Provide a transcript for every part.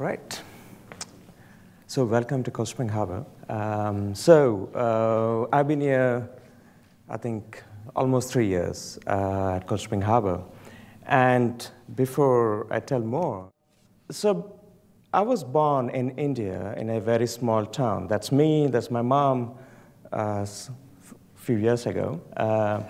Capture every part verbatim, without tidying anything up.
Right. So welcome to Cold Spring Harbor. Um, so uh, I've been here, I think, almost three years uh, at Cold Spring Harbor. And before I tell more, so I was born in India in a very small town. That's me, that's my mom, uh, a few years ago. Uh,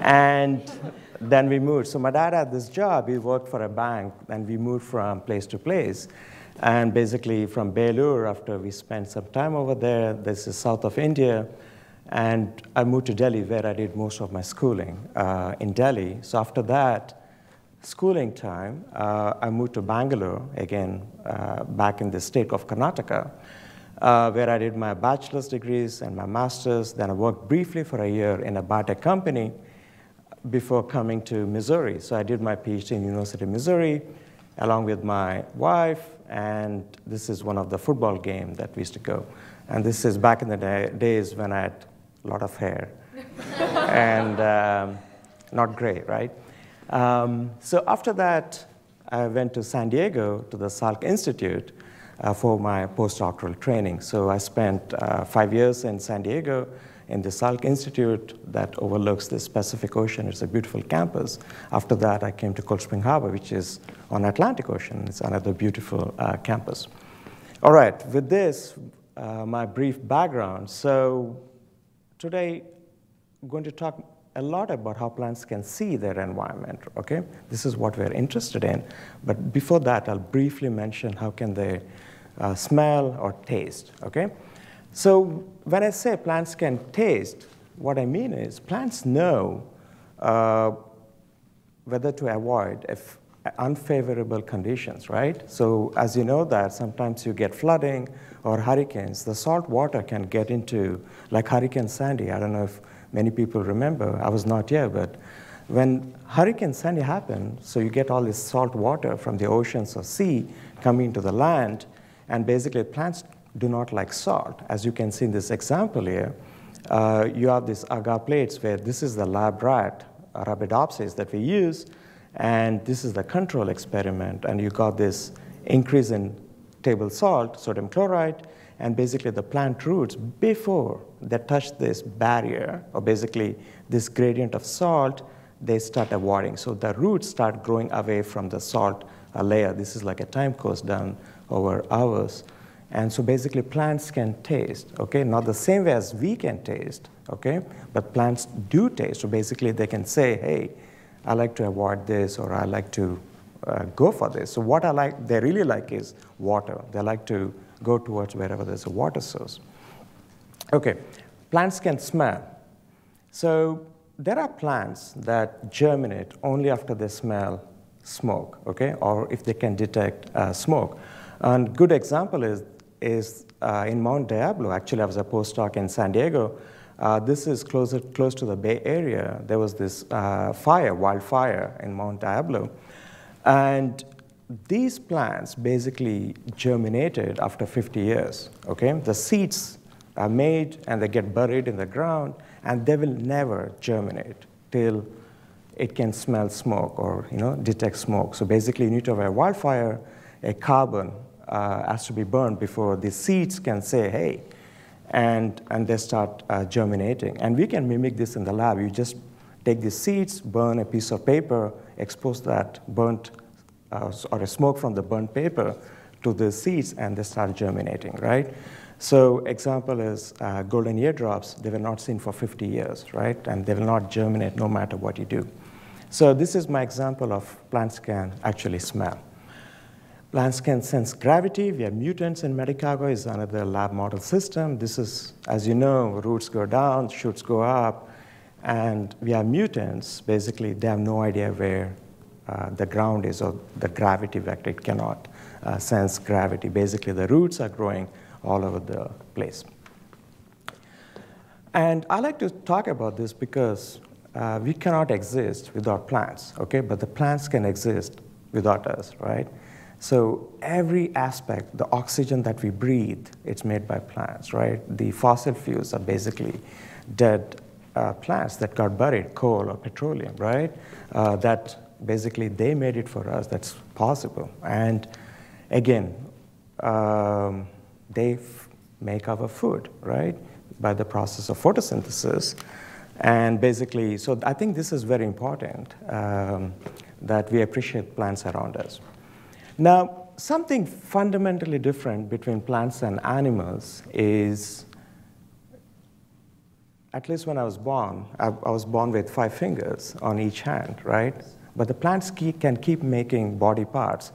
and then we moved. So my dad had this job. He worked for a bank, and we moved from place to place. And basically from Belur, after we spent some time over there, this is south of India. And I moved to Delhi, where I did most of my schooling, uh, in Delhi. So after that schooling time, uh, I moved to Bangalore, again, uh, back in the state of Karnataka, uh, where I did my bachelor's degrees and my master's. Then I worked briefly for a year in a biotech company before coming to Missouri. So I did my PhD in University of Missouri, along with my wife. And this is one of the football games that we used to go. And this is back in the day, days when I had a lot of hair and um, not gray, right? Um, so after that, I went to San Diego to the Salk Institute uh, for my postdoctoral training. So I spent uh, five years in San Diego in the Salk Institute that overlooks the Pacific Ocean. It's a beautiful campus. After that, I came to Cold Spring Harbor, which is on Atlantic Ocean. It's another beautiful uh, campus. All right, with this, Uh, my brief background. So today, I'm going to talk a lot about how plants can see their environment, okay? This is what we're interested in. But before that, I'll briefly mention how can they uh, smell or taste, okay? So when I say plants can taste, what I mean is plants know uh, whether to avoid if unfavorable conditions, right? So as you know that sometimes you get flooding or hurricanes, the salt water can get into, like Hurricane Sandy. I don't know if many people remember, I was not here, but when Hurricane Sandy happened, so you get all this salt water from the oceans or sea coming to the land, and basically plants do not like salt. As you can see in this example here, uh, you have these agar plates where this is the lab rat, Arabidopsis, that we use. And this is the control experiment. And you got this increase in table salt, sodium chloride, and basically the plant roots, before they touch this barrier, or basically this gradient of salt, they start avoiding. So the roots start growing away from the salt layer. This is like a time course done over hours. And so basically plants can taste, okay? Not the same way as we can taste, okay? But plants do taste. So basically they can say, hey, I like to avoid this, or I like to uh, go for this. So what I like, they really like is water. They like to go towards wherever there's a water source. Okay, plants can smell. So there are plants that germinate only after they smell smoke, okay, or if they can detect uh, smoke. And good example is, is uh, in Mount Diablo. Actually, I was a postdoc in San Diego. Uh, this is closer, close to the Bay Area. There was this uh, fire, wildfire in Mount Diablo. And these plants basically germinated after fifty years, okay? The seeds are made, and they get buried in the ground, and they will never germinate till it can smell smoke or, you know, detect smoke. So basically, you need to have a wildfire, a carbon uh, has to be burned before the seeds can say, hey, And, and they start uh, germinating. And we can mimic this in the lab. You just take the seeds, burn a piece of paper, expose that burnt uh, or a smoke from the burnt paper to the seeds, and they start germinating, right? So example is uh, golden eardrops. They were not seen for fifty years, right? And they will not germinate no matter what you do. So this is my example of plants can actually smell. Plants can sense gravity. We have mutants in Medicago, is another lab model system. This is, as you know, roots go down, shoots go up. And we have mutants. Basically, they have no idea where uh, the ground is or the gravity vector. It cannot uh, sense gravity. Basically, the roots are growing all over the place. And I like to talk about this because uh, we cannot exist without plants, okay? But the plants can exist without us, right? So every aspect, the oxygen that we breathe, it's made by plants, right? The fossil fuels are basically dead uh, plants that got buried, coal or petroleum, right? Uh, that basically they made it for us. That's possible. And Again, um, they f make our food, right, by the process of photosynthesis. And basically, so I think this is very important, um, that we appreciate plants around us. Now, something fundamentally different between plants and animals is, at least when I was born, I, I was born with five fingers on each hand, right? But the plants keep, can keep making body parts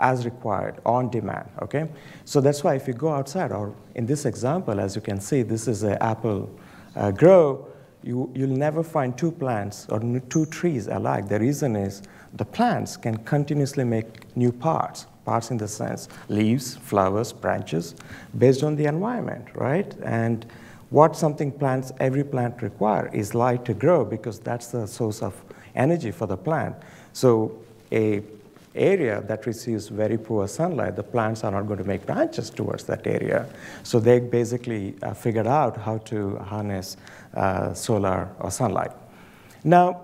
as required, on demand, okay? So that's why if you go outside, or in this example, as you can see, this is an apple uh, grove. You, you'll never find two plants or two trees alike. The reason is the plants can continuously make new parts, parts in the sense leaves, flowers, branches, based on the environment, right? And what something plants, every plant require is light to grow, because that's the source of energy for the plant. So a area that receives very poor sunlight, the plants are not going to make branches towards that area. So they basically uh, figured out how to harness uh, solar or sunlight. Now,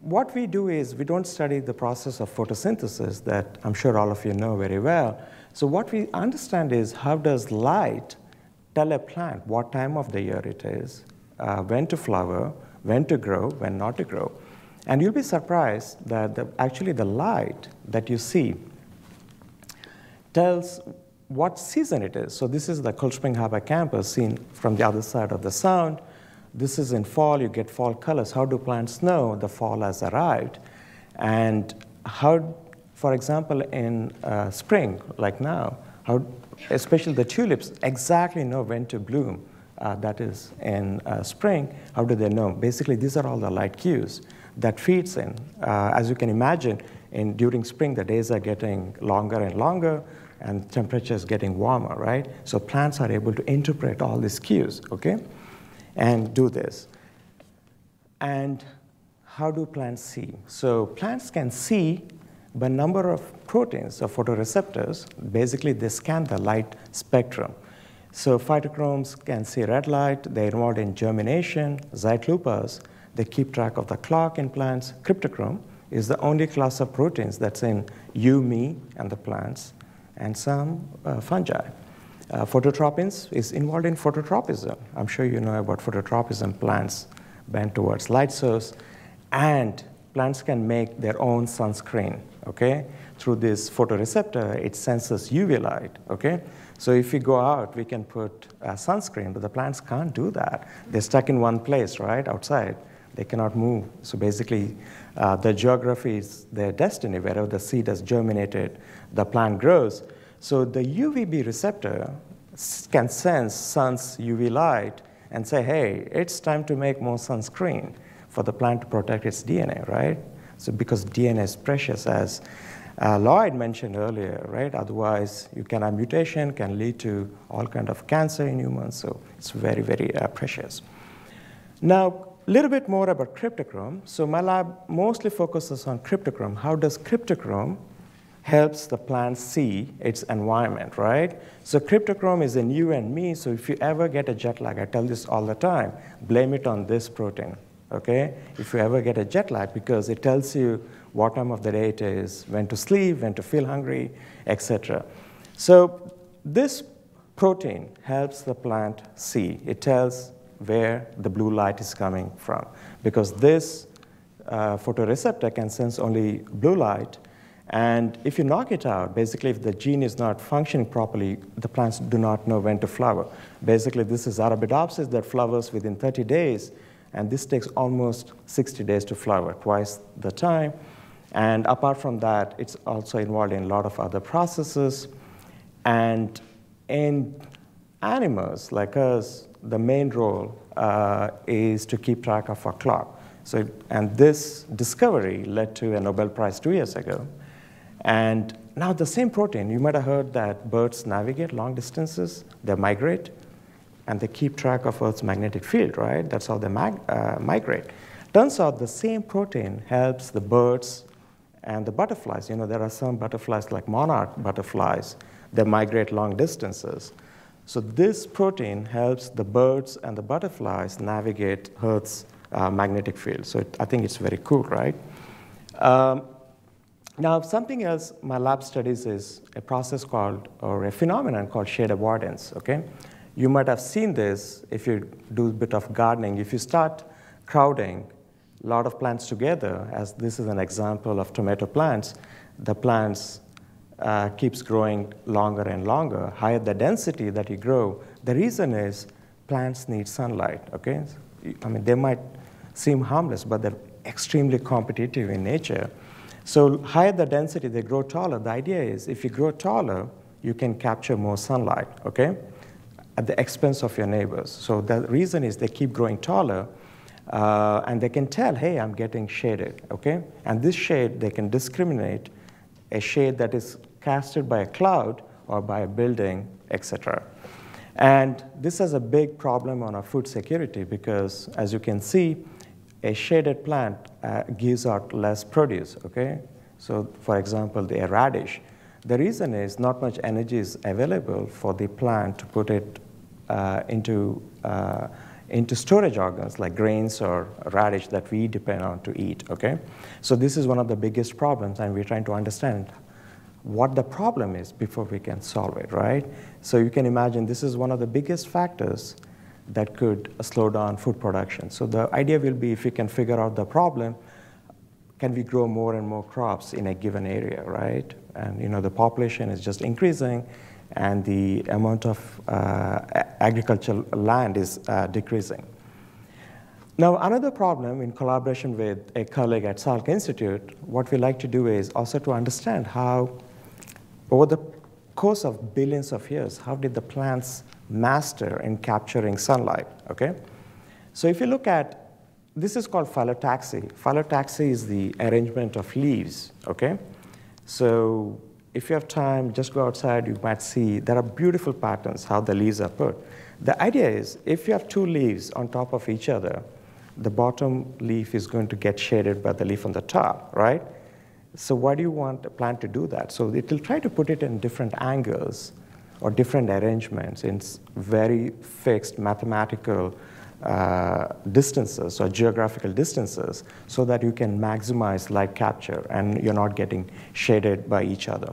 what we do is we don't study the process of photosynthesis that I'm sure all of you know very well. So what we understand is, how does light tell a plant what time of the year it is, uh, when to flower, when to grow, when not to grow. And you'll be surprised that the, actually the light that you see tells what season it is. So this is the Cold Spring Harbor campus seen from the other side of the sound. This is in fall, you get fall colors. How do plants know the fall has arrived? And how, for example, in uh, spring, like now, how, especially the tulips exactly know when to bloom. Uh, that is in uh, spring, how do they know? Basically, these are all the light cues that feeds in. Uh, as you can imagine, in, during spring, the days are getting longer and longer, and temperature is getting warmer, right? So plants are able to interpret all these cues, okay? And do this. And how do plants see? So plants can see by number of proteins or photoreceptors. Basically, they scan the light spectrum. So phytochromes can see red light. They're involved in germination, zeitlupas. They keep track of the clock in plants. Cryptochrome is the only class of proteins that's in you, me, and the plants, and some uh, fungi. Uh, phototropins is involved in phototropism. I'm sure you know about phototropism, plants bent towards light source. And plants can make their own sunscreen, okay? Through this photoreceptor, it senses U V light, okay? So if we go out, we can put uh, sunscreen, but the plants can't do that. They're stuck in one place, right, outside. They cannot move. So basically, uh, the geography is their destiny. Wherever the seed has germinated, the plant grows. So the U V B receptor can sense sun's U V light and say, hey, it's time to make more sunscreen for the plant to protect its D N A, right? So because D N A is precious, as uh, Lloyd mentioned earlier, right? Otherwise, you can have mutation, can lead to all kind of cancer in humans. So it's very, very uh, precious. Now, a little bit more about cryptochrome. So my lab mostly focuses on cryptochrome. How does cryptochrome helps the plant see its environment, right? So cryptochrome is in you and me, so if you ever get a jet lag, I tell this all the time, blame it on this protein, okay? If you ever get a jet lag, because it tells you what time of the day it is, when to sleep, when to feel hungry, et cetera. So this protein helps the plant see. It tells where the blue light is coming from, because this uh, photoreceptor can sense only blue light, and if you knock it out, basically if the gene is not functioning properly, the plants do not know when to flower. Basically, this is Arabidopsis that flowers within thirty days, and this takes almost sixty days to flower, twice the time. And apart from that, it's also involved in a lot of other processes. And in animals like us, the main role uh, is to keep track of our clock. So, and this discovery led to a Nobel Prize two years ago. And now the same protein, you might have heard that birds navigate long distances, they migrate, and they keep track of Earth's magnetic field, right? That's how they mag uh, migrate. Turns out the same protein helps the birds and the butterflies. You know, there are some butterflies like monarch butterflies, they migrate long distances. So this protein helps the birds and the butterflies navigate Earth's uh, magnetic field. So it, I think it's very cool, right? Um, Now, something else my lab studies is a process called, or a phenomenon called shade avoidance, okay? You might have seen this if you do a bit of gardening. If you start crowding a lot of plants together, as this is an example of tomato plants, the plants uh, keeps growing longer and longer. Higher the density that you grow, the reason is plants need sunlight, okay? I mean, they might seem harmless, but they're extremely competitive in nature. So higher the density, they grow taller. The idea is if you grow taller, you can capture more sunlight, okay, at the expense of your neighbors. So the reason is they keep growing taller, uh, and they can tell, hey, I'm getting shaded, okay? And this shade, they can discriminate a shade that is casted by a cloud or by a building, et cetera. And this is a big problem on our food security because, as you can see, a shaded plant uh, gives out less produce, okay? So for example, the radish. The reason is not much energy is available for the plant to put it uh, into, uh, into storage organs like grains or radish that we depend on to eat, okay? So this is one of the biggest problems, and we're trying to understand what the problem is before we can solve it, right? So you can imagine this is one of the biggest factors that could slow down food production. So the idea will be if we can figure out the problem, can we grow more and more crops in a given area, right? And you know the population is just increasing and the amount of uh, agricultural land is uh, decreasing. Now another problem in collaboration with a colleague at Salk Institute, what we like to do is also to understand how over the course of billions of years, how did the plants master in capturing sunlight, okay? So if you look at, this is called phyllotaxy. Phyllotaxy is the arrangement of leaves, okay? So if you have time, just go outside, you might see there are beautiful patterns how the leaves are put. The idea is if you have two leaves on top of each other, the bottom leaf is going to get shaded by the leaf on the top, right? So why do you want a plant to do that? So it will try to put it in different angles or different arrangements in very fixed mathematical uh, distances or geographical distances so that you can maximize light capture and you're not getting shaded by each other.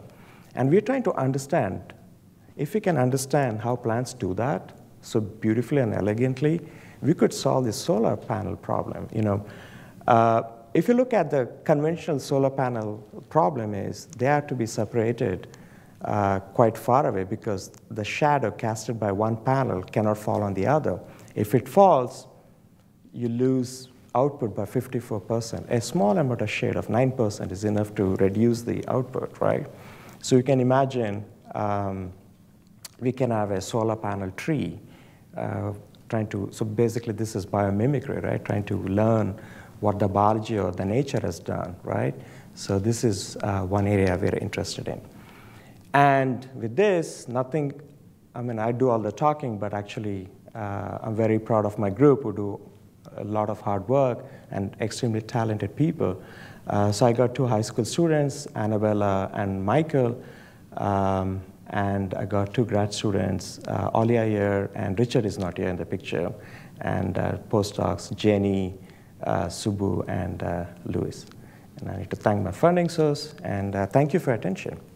And we're trying to understand, if we can understand how plants do that so beautifully and elegantly, we could solve the solar panel problem. You know, uh, if you look at the conventional solar panel problem is they have to be separated Uh, quite far away because the shadow casted by one panel cannot fall on the other. If it falls, you lose output by fifty-four percent. A small amount of shade of nine percent is enough to reduce the output, right? So you can imagine um, we can have a solar panel tree uh, trying to, so basically this is biomimicry, right? Trying to learn what the biology or the nature has done, right? So this is uh, one area we're interested in. And with this, nothing, I mean, I do all the talking, but actually uh, I'm very proud of my group who do a lot of hard work and extremely talented people. Uh, so I got two high school students, Annabella and Michael, um, and I got two grad students, uh, Olia here, and Richard is not here in the picture, and uh, postdocs, Jenny, uh, Subu, and uh, Louis. And I need to thank my funding source, and uh, thank you for your attention.